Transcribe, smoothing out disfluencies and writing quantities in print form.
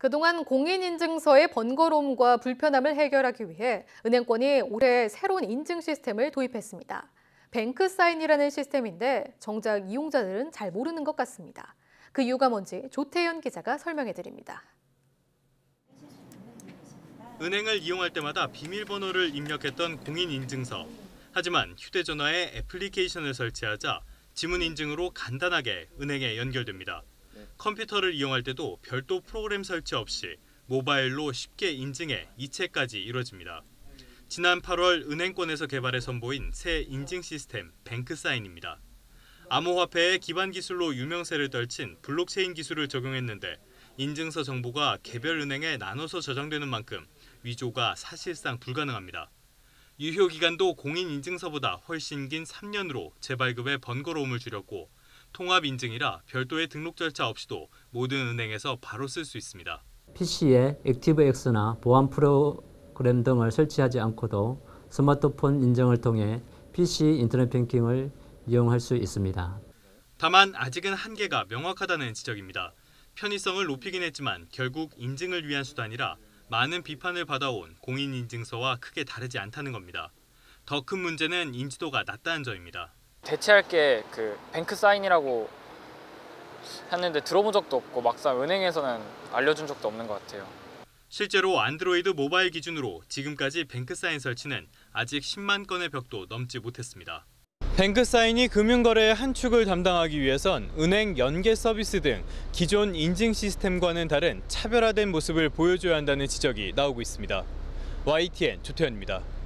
그동안 공인인증서의 번거로움과 불편함을 해결하기 위해 은행권이 올해 새로운 인증 시스템을 도입했습니다. 뱅크사인이라는 시스템인데 정작 이용자들은 잘 모르는 것 같습니다. 그 이유가 뭔지 조태현 기자가 설명해드립니다. 은행을 이용할 때마다 비밀번호를 입력했던 공인인증서. 하지만 휴대전화에 애플리케이션을 설치하자 지문인증으로 간단하게 은행에 연결됩니다. 컴퓨터를 이용할 때도 별도 프로그램 설치 없이 모바일로 쉽게 인증해 이체까지 이뤄집니다. 지난 8월 은행권에서 개발해 선보인 새 인증 시스템 뱅크사인입니다. 암호화폐의 기반 기술로 유명세를 떨친 블록체인 기술을 적용했는데 인증서 정보가 개별 은행에 나눠서 저장되는 만큼 위조가 사실상 불가능합니다. 유효 기간도 공인인증서보다 훨씬 긴 3년으로 재발급의 번거로움을 줄였고 통합인증이라 별도의 등록 절차 없이도 모든 은행에서 바로 쓸 수 있습니다. PC에 액티브엑스나 보안 프로그램 등을 설치하지 않고도 스마트폰 인증을 통해 PC 인터넷 뱅킹을 이용할 수 있습니다. 다만 아직은 한계가 명확하다는 지적입니다. 편의성을 높이긴 했지만 결국 인증을 위한 수단이라 많은 비판을 받아온 공인인증서와 크게 다르지 않다는 겁니다. 더 큰 문제는 인지도가 낮다는 점입니다. 대체할 게 뱅크사인이라고 했는데 들어본 적도 없고 막상 은행에서는 알려준 적도 없는 것 같아요. 실제로 안드로이드 모바일 기준으로 지금까지 뱅크사인 설치는 아직 10만 건의 벽도 넘지 못했습니다. 뱅크사인이 금융거래의 한 축을 담당하기 위해선 은행 연계 서비스 등 기존 인증 시스템과는 다른 차별화된 모습을 보여줘야 한다는 지적이 나오고 있습니다. YTN 조태현입니다.